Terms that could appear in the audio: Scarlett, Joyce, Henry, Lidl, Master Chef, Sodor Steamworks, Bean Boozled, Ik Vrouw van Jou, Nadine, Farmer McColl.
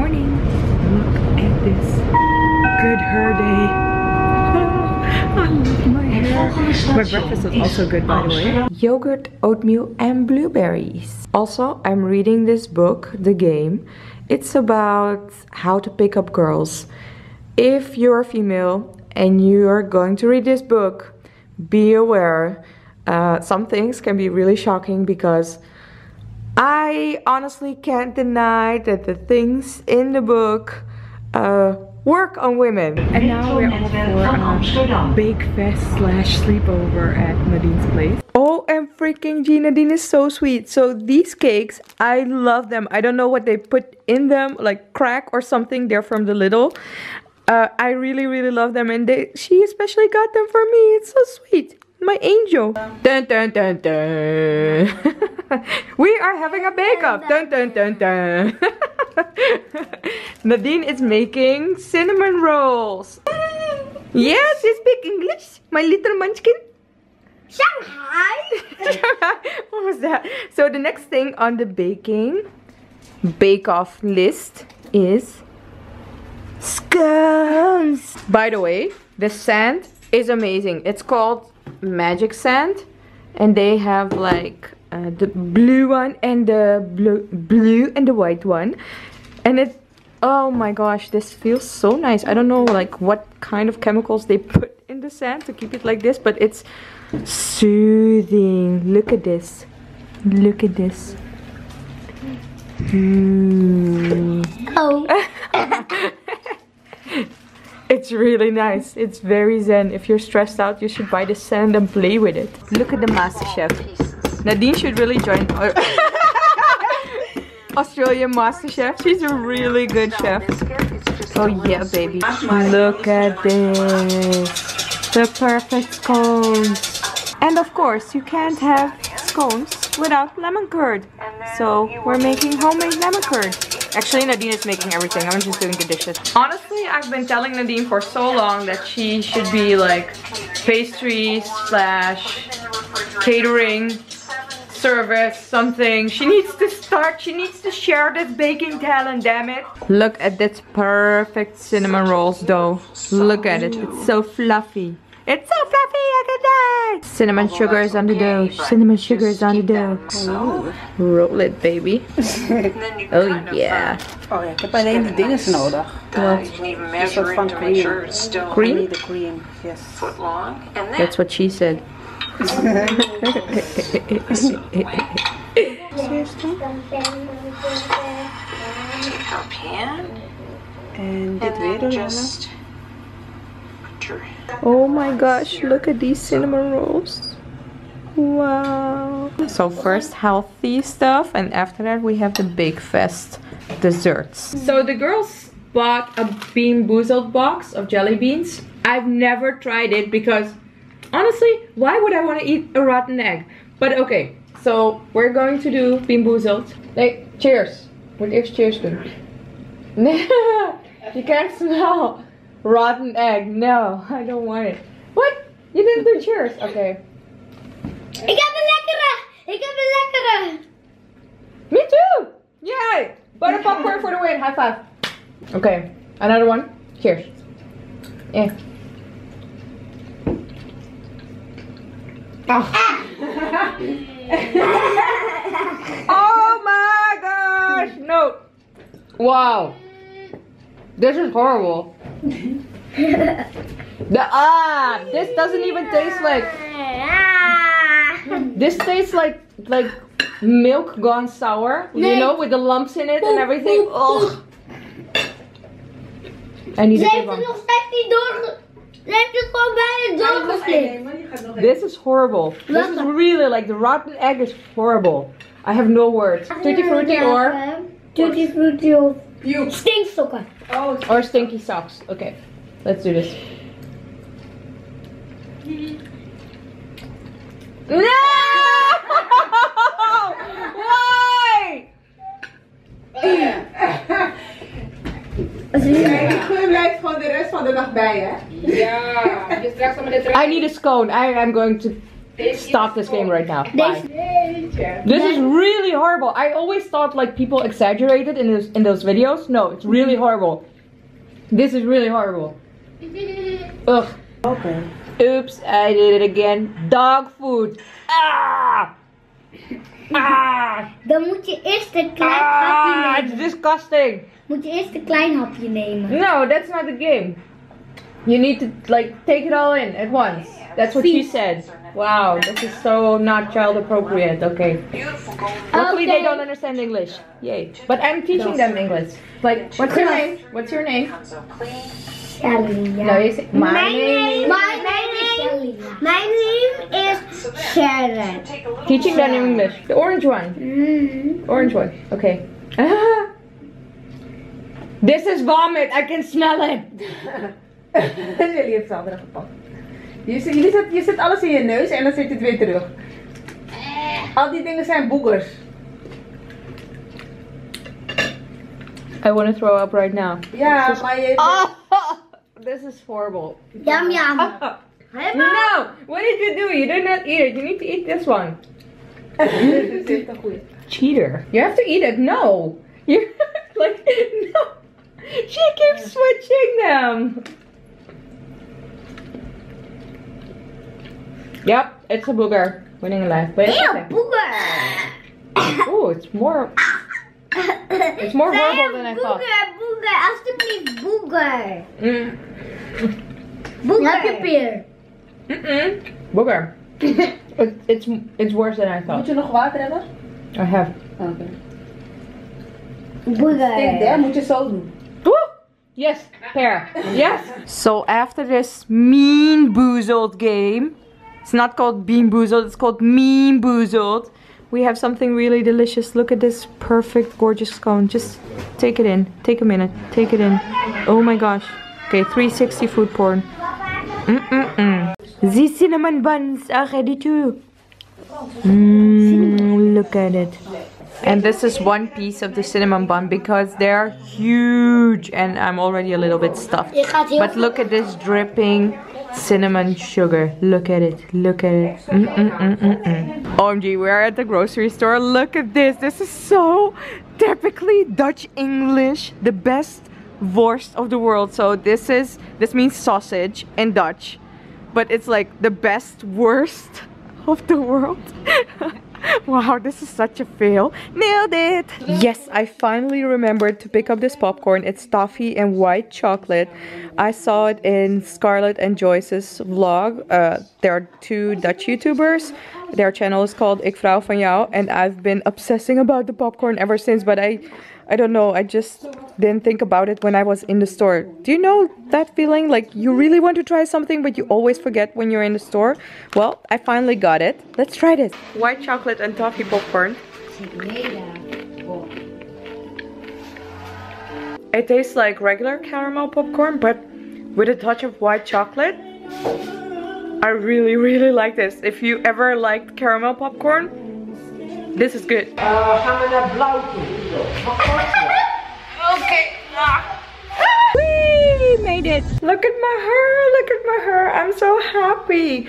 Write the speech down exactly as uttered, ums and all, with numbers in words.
morning. Look at this good hair day. Oh, I love my hair. My breakfast was also good, by the way. Yogurt, oatmeal and blueberries. Also, I'm reading this book, The Game. It's about how to pick up girls. If you're a female and you're going to read this book, be aware. Uh, some things can be really shocking, because I honestly can't deny that the things in the book uh, work on women. And now we're all for a big fest slash sleepover at Nadine's place. Oh, and freaking G, Nadine is so sweet. So these cakes, I love them. I don't know what they put in them, like crack or something. They're from the Lidl. Uh, I really, really love them, and they, she especially got them for me. It's so sweet. My angel. Dun, dun, dun, dun. We are having a bake-off. Dun, dun, dun, dun. Nadine is making cinnamon rolls. Yes, you speak English, my little munchkin. Shanghai. What was that? So the next thing on the baking bake-off list is scones. By the way, the sand is amazing. It's called magic sand, and they have like uh, the blue one and the blue blue and the white one, and it, oh my gosh, this feels so nice. I don't know like what kind of chemicals they put in the sand to keep it like this, but it's soothing. Look at this, look at this. Mm. Oh. It's really nice. It's very zen. If you're stressed out, you should buy the sand and play with it. Look at the Master Chef. Nadine should really join Australian Master Chef. She's a really good chef. Oh yeah, baby. Look at this. The perfect scones. And of course, you can't have scones without lemon curd. So we're making homemade lemon curd. Actually, Nadine is making everything. I'm just doing the dishes. Honestly, I've been telling Nadine for so long that she should be like pastry slash catering service, something. She needs to start. She needs to share this baking talent, damn it. Look at this perfect cinnamon rolls dough. Look at it. It's so fluffy. It's so fluffy, I can die! Cinnamon sugar is on the dough. Cinnamon sugar is on the dough. Oh. Roll it, baby. Oh yeah. Oh, ik heb alleen de dinges nodig. Een soort van cream. Cream? Cream, yes. That's what she said. Take our pan. En dit weer doen. Oh my gosh, look at these cinnamon rolls. Wow. So first healthy stuff, and after that we have the big fest desserts. So the girls bought a Bean Boozled box of jelly beans. I've never tried it because honestly, why would I want to eat a rotten egg? But okay, so we're going to do Bean Boozled. Hey, cheers. What is cheers doing? You can't smell. Rotten egg, no, I don't want it. What? You didn't do cheers? Okay. Ik heb een lekkere! Ik heb een lekkere! Me too! Yay! Butter popcorn for the win, high five. Okay, another one. Cheers. Yeah. Oh. Oh my gosh! No! Wow. This is horrible. The, ah, this doesn't even taste like. This tastes like like milk gone sour, you know, with the lumps in it and everything. Oh. I need to give them. This is horrible. This is really like the rotten egg is horrible. I have no words. Tutti frutti or tutti frutti or. You. Stink sokken. Oh, okay. Or stinky socks. Okay, let's do this. No! Why? I need a scone. I am going to stop this game right now. Bye. This is really horrible. I always thought like people exaggerated in those in those videos. No, it's really horrible. This is really horrible. Ugh. Okay. Oops, I did it again. Dog food. Ah! Ah! Dan moet je eerst een klein ah, hapje nemen. It's disgusting. Moet je eerst een klein hapje nemen. No, that's not the game. You need to like take it all in at once. That's what she said. Wow, this is so not child appropriate. Okay. Luckily they don't understand English. Yay. But I'm teaching them English. Like, what's your name? What's your name? Sally. No, you say my, my name. name. My name. My name is Sharon. Teaching them English. The orange one. Mm-hmm. Orange one. Okay. This is vomit. I can smell it. Jullie hebben het al eraf gepakt. Jullie zet, je zet alles in je neus en dan zit het weer terug. Al die dingen zijn boegers. I want to throw up right now. Ja, just... maar je... Oh, this is horrible. Yum yum. Oh. No, what did you do? You did not eat it. You need to eat this one. Dit is echt goed. Cheater. You have to eat it. No. You're like, no. She keeps switching them. Yep, it's a booger. Winning a life. Wait, ew, a booger. Oh, it's more. It's more horrible than I thought. Booger, alsjeblieft, booger. Mm. Booger. Like a peer. Mm mm. Booger. it, it's it's worse than I thought. Moet je nog water hebben? I have. Okay. Booger. Think there. Moet je zo doen. Yes, pear. Yes. So after this Bean Boozled game, it's not called Bean Boozled, it's called Bean Boozled. We have something really delicious. Look at this perfect, gorgeous cone. Just take it in. Take a minute. Take it in. Oh my gosh. Okay, three sixty food porn. Mm-mm-mm. These cinnamon buns are ready too. Mm, look at it. And this is one piece of the cinnamon bun because they're huge and I'm already a little bit stuffed. But look at this dripping cinnamon sugar. Look at it. Look at it. Mm -mm -mm -mm -mm. O M G, we're at the grocery store. Look at this. This is so typically Dutch English. The best worst of the world. So this is, this means sausage in Dutch. But it's like the best worst of the world. Wow, this is such a fail. Nailed it! Yes, I finally remembered to pick up this popcorn. It's toffee and white chocolate. I saw it in Scarlett and Joyce's vlog. Uh, there are two Dutch YouTubers. Their channel is called Ik Vrouw van Jou. And I've been obsessing about the popcorn ever since. But I, I don't know, I just didn't think about it when I was in the store. Do you know that feeling? Like, you really want to try something, but you always forget when you're in the store? Well, I finally got it. Let's try this. White chocolate and toffee popcorn. It tastes like regular caramel popcorn, but with a touch of white chocolate. I really, really like this. If you ever liked caramel popcorn, this is good. Okay. We made it. Look at my hair. Look at my hair. I'm so happy.